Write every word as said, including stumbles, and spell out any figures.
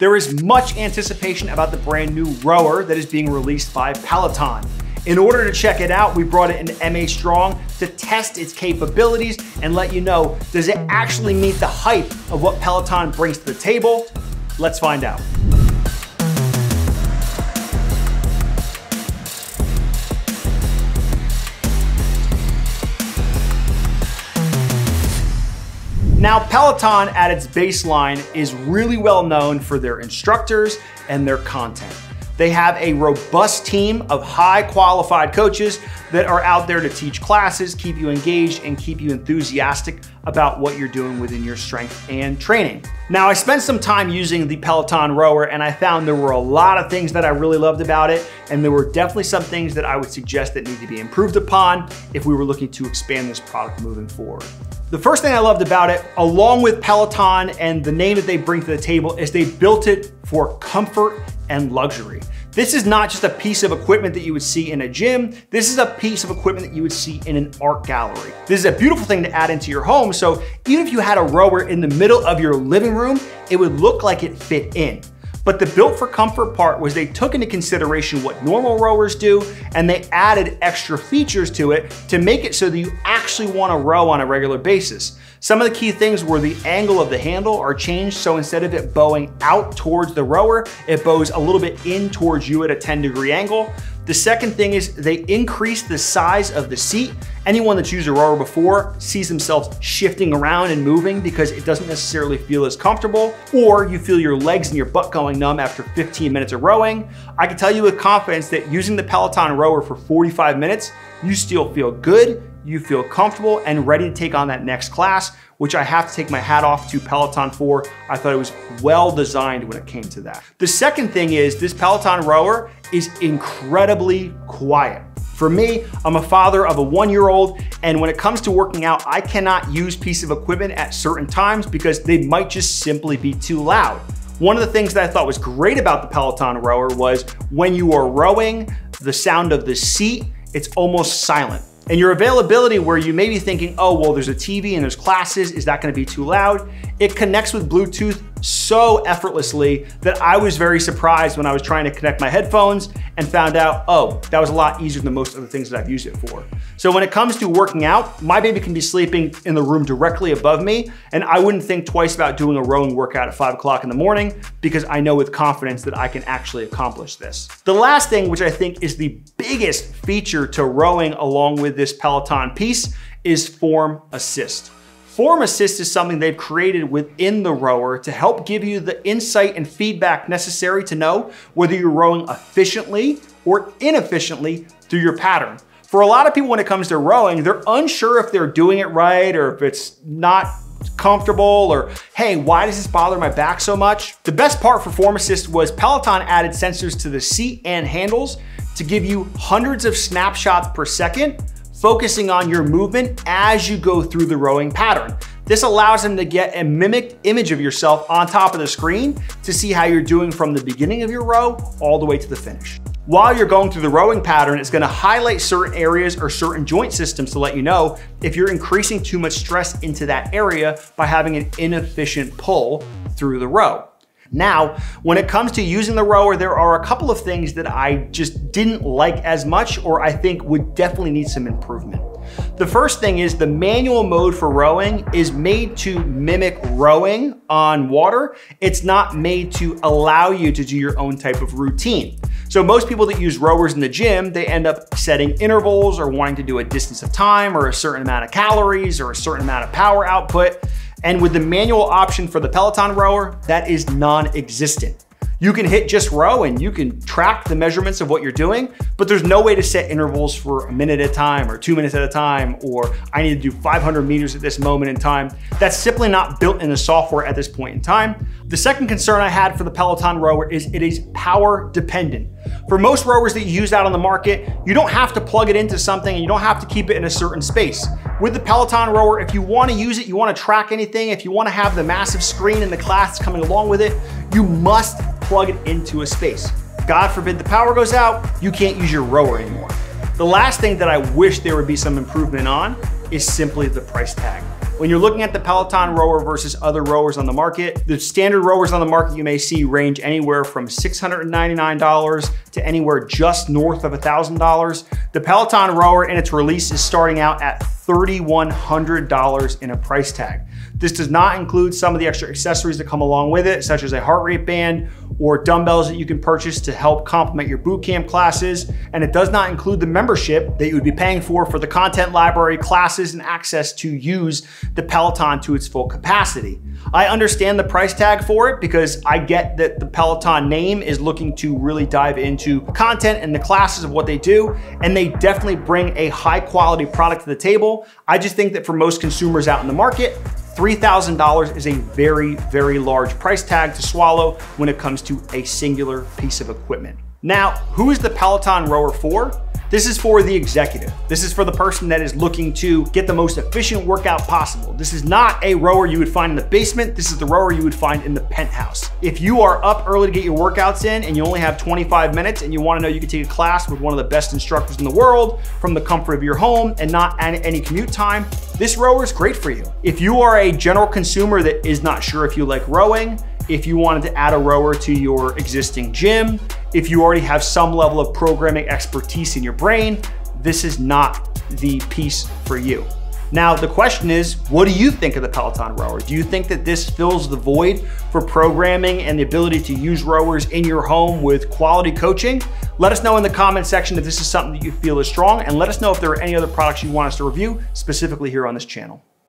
There is much anticipation about the brand new rower that is being released by Peloton. In order to check it out, we brought it into M H Strong to test its capabilities and let you know, does it actually meet the hype of what Peloton brings to the table? Let's find out. Now, Peloton at its baseline is really well known for their instructors and their content. They have a robust team of high qualified coaches that are out there to teach classes, keep you engaged, and keep you enthusiastic about what you're doing within your strength and training. Now, I spent some time using the Peloton rower and I found there were a lot of things that I really loved about it, and there were definitely some things that I would suggest that need to be improved upon if we were looking to expand this product moving forward. The first thing I loved about it, along with Peloton and the name that they bring to the table, is they built it for comfort and luxury. This is not just a piece of equipment that you would see in a gym. This is a piece of equipment that you would see in an art gallery. This is a beautiful thing to add into your home. So even if you had a rower in the middle of your living room, it would look like it fit in. But the built for comfort part was they took into consideration what normal rowers do, and they added extra features to it to make it so that you actually want to row on a regular basis. Some of the key things were the angle of the handle are changed. So instead of it bowing out towards the rower, it bows a little bit in towards you at a ten degree angle. The second thing is they increased the size of the seat. Anyone that's used a rower before sees themselves shifting around and moving because it doesn't necessarily feel as comfortable, or you feel your legs and your butt going numb after fifteen minutes of rowing. I can tell you with confidence that using the Peloton rower for forty-five minutes, you still feel good, you feel comfortable and ready to take on that next class, which I have to take my hat off to Peloton for. I thought it was well designed when it came to that. The second thing is this Peloton rower is incredibly quiet. For me, I'm a father of a one-year-old, and when it comes to working out, I cannot use pieces of equipment at certain times because they might just simply be too loud. One of the things that I thought was great about the Peloton rower was when you are rowing, the sound of the seat, it's almost silent. And your availability, where you may be thinking, oh, well, there's a T V and there's classes, is that gonna be too loud? It connects with Bluetooth so effortlessly that I was very surprised when I was trying to connect my headphones and found out, oh, that was a lot easier than most of the things that I've used it for. So when it comes to working out, my baby can be sleeping in the room directly above me, and I wouldn't think twice about doing a rowing workout at five o'clock in the morning because I know with confidence that I can actually accomplish this. The last thing, which I think is the biggest feature to rowing along with this Peloton piece, is Form Assist. Form Assist is something they've created within the rower to help give you the insight and feedback necessary to know whether you're rowing efficiently or inefficiently through your pattern. For a lot of people when it comes to rowing, they're unsure if they're doing it right or if it's not comfortable, or hey, why does this bother my back so much? The best part for Form Assist was Peloton added sensors to the seat and handles to give you hundreds of snapshots per second, focusing on your movement as you go through the rowing pattern. This allows them to get a mimicked image of yourself on top of the screen to see how you're doing from the beginning of your row all the way to the finish. While you're going through the rowing pattern, it's gonna highlight certain areas or certain joint systems to let you know if you're increasing too much stress into that area by having an inefficient pull through the row. Now, when it comes to using the rower, there are a couple of things that I just didn't like as much, or I think would definitely need some improvement. The first thing is the manual mode for rowing is made to mimic rowing on water. It's not made to allow you to do your own type of routine. So most people that use rowers in the gym, they end up setting intervals or wanting to do a distance of time or a certain amount of calories or a certain amount of power output. And with the manual option for the Peloton rower, that is non-existent. You can hit just row and you can track the measurements of what you're doing, but there's no way to set intervals for a minute at a time or two minutes at a time, or I need to do five hundred meters at this moment in time. That's simply not built in the software at this point in time. The second concern I had for the Peloton rower is it is power dependent. For most rowers that you use out on the market, you don't have to plug it into something and you don't have to keep it in a certain space. With the Peloton rower, if you wanna use it, you wanna track anything, if you wanna have the massive screen and the class coming along with it, you must plug it into a space. God forbid the power goes out, you can't use your rower anymore. The last thing that I wish there would be some improvement on is simply the price tag. When you're looking at the Peloton rower versus other rowers on the market, the standard rowers on the market you may see range anywhere from six hundred ninety-nine dollars to anywhere just north of one thousand dollars. The Peloton rower in its release is starting out at three thousand one hundred dollars in a price tag. This does not include some of the extra accessories that come along with it, such as a heart rate band or dumbbells that you can purchase to help complement your boot camp classes. And it does not include the membership that you would be paying for for the content library, classes, and access to use the Peloton to its full capacity. I understand the price tag for it because I get that the Peloton name is looking to really dive into content and the classes of what they do, and they definitely bring a high quality product to the table. I just think that for most consumers out in the market, three thousand dollars is a very, very large price tag to swallow when it comes to a singular piece of equipment. Now, who is the Peloton rower for? This is for the executive. This is for the person that is looking to get the most efficient workout possible. This is not a rower you would find in the basement. This is the rower you would find in the penthouse. If you are up early to get your workouts in and you only have twenty-five minutes and you wanna know you can take a class with one of the best instructors in the world from the comfort of your home and not at any commute time, this rower is great for you. If you are a general consumer that is not sure if you like rowing, if you wanted to add a rower to your existing gym, if you already have some level of programming expertise in your brain, this is not the piece for you. Now, the question is, what do you think of the Peloton rower? Do you think that this fills the void for programming and the ability to use rowers in your home with quality coaching? Let us know in the comment section if this is something that you feel is strong, and let us know if there are any other products you want us to review specifically here on this channel.